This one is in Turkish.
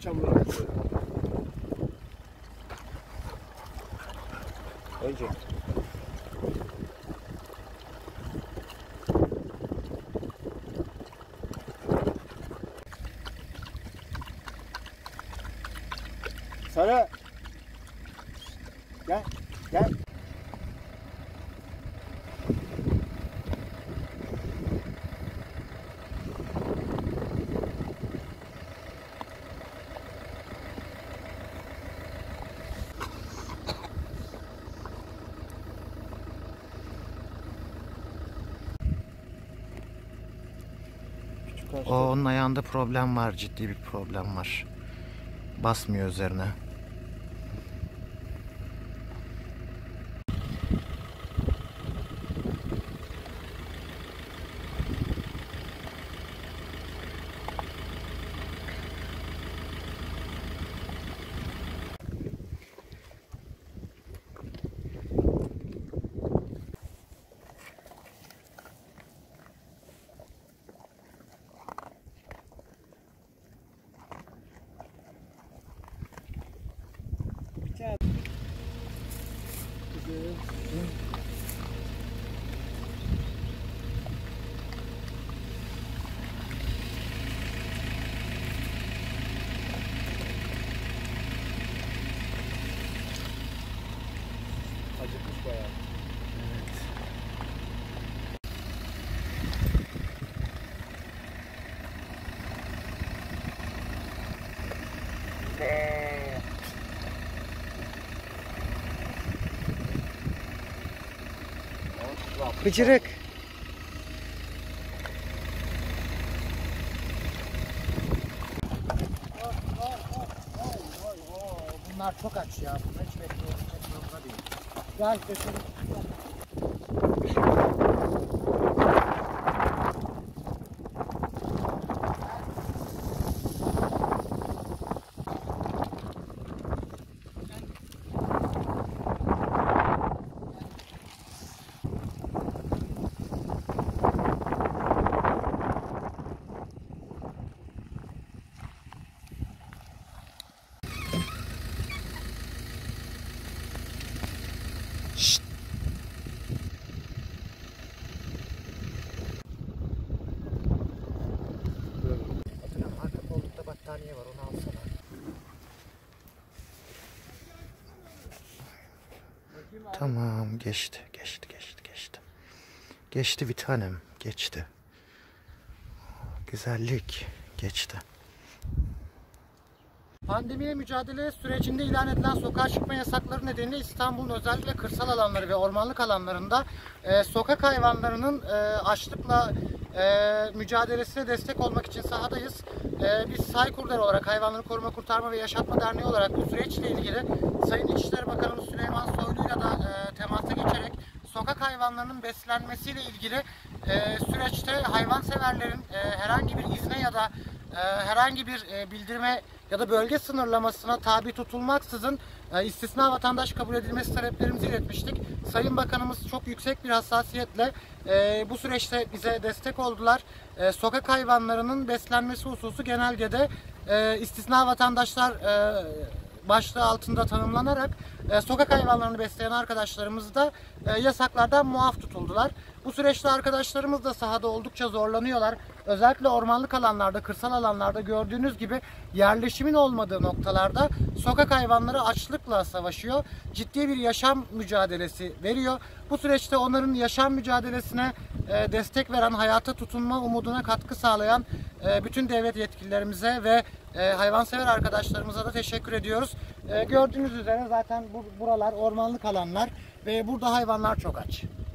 çamur atıyor. Önce. Sarı. Gel, gel. Onun ayağında problem var, ciddi bir problem var. Basmıyor üzerine. Acıkmış bayağı. Evet. Bıcırık. Bunlar çok aç ya. Bunlar hiç bekliyorum. Gel götürün. Tamam, geçti. Geçti bir tanem, geçti. Güzellik, geçti. Pandemiye mücadele sürecinde ilan edilen sokağa çıkma yasakları nedeniyle İstanbul'un özellikle kırsal alanları ve ormanlık alanlarında sokak hayvanlarının açlıkla mücadelesine destek olmak için sahadayız. Biz HAYKURDER olarak Hayvanları Koruma, Kurtarma ve Yaşatma Derneği olarak bu süreçle ilgili Sayın İçişleri Bakanımız Süleyman Soylu'yla da temasa geçerek sokak hayvanlarının beslenmesiyle ilgili süreçte hayvanseverlerin herhangi bir izne ya da herhangi bir bildirme ya da bölge sınırlamasına tabi tutulmaksızın istisna vatandaş kabul edilmesi taleplerimizi iletmiştik. Sayın Bakanımız çok yüksek bir hassasiyetle bu süreçte bize destek oldular. Sokak hayvanlarının beslenmesi hususu genelgede istisna vatandaşlar başlığı altında tanımlanarak sokak hayvanlarını besleyen arkadaşlarımız da yasaklardan muaf tutuldular. Bu süreçte arkadaşlarımız da sahada oldukça zorlanıyorlar. Özellikle ormanlık alanlarda, kırsal alanlarda gördüğünüz gibi yerleşimin olmadığı noktalarda sokak hayvanları açlıkla savaşıyor. Ciddi bir yaşam mücadelesi veriyor. Bu süreçte onların yaşam mücadelesine destek veren, hayata tutunma umuduna katkı sağlayan bütün devlet yetkililerimize ve hayvansever arkadaşlarımıza da teşekkür ediyoruz. Gördüğünüz üzere zaten buralar ormanlık alanlar ve burada hayvanlar çok aç.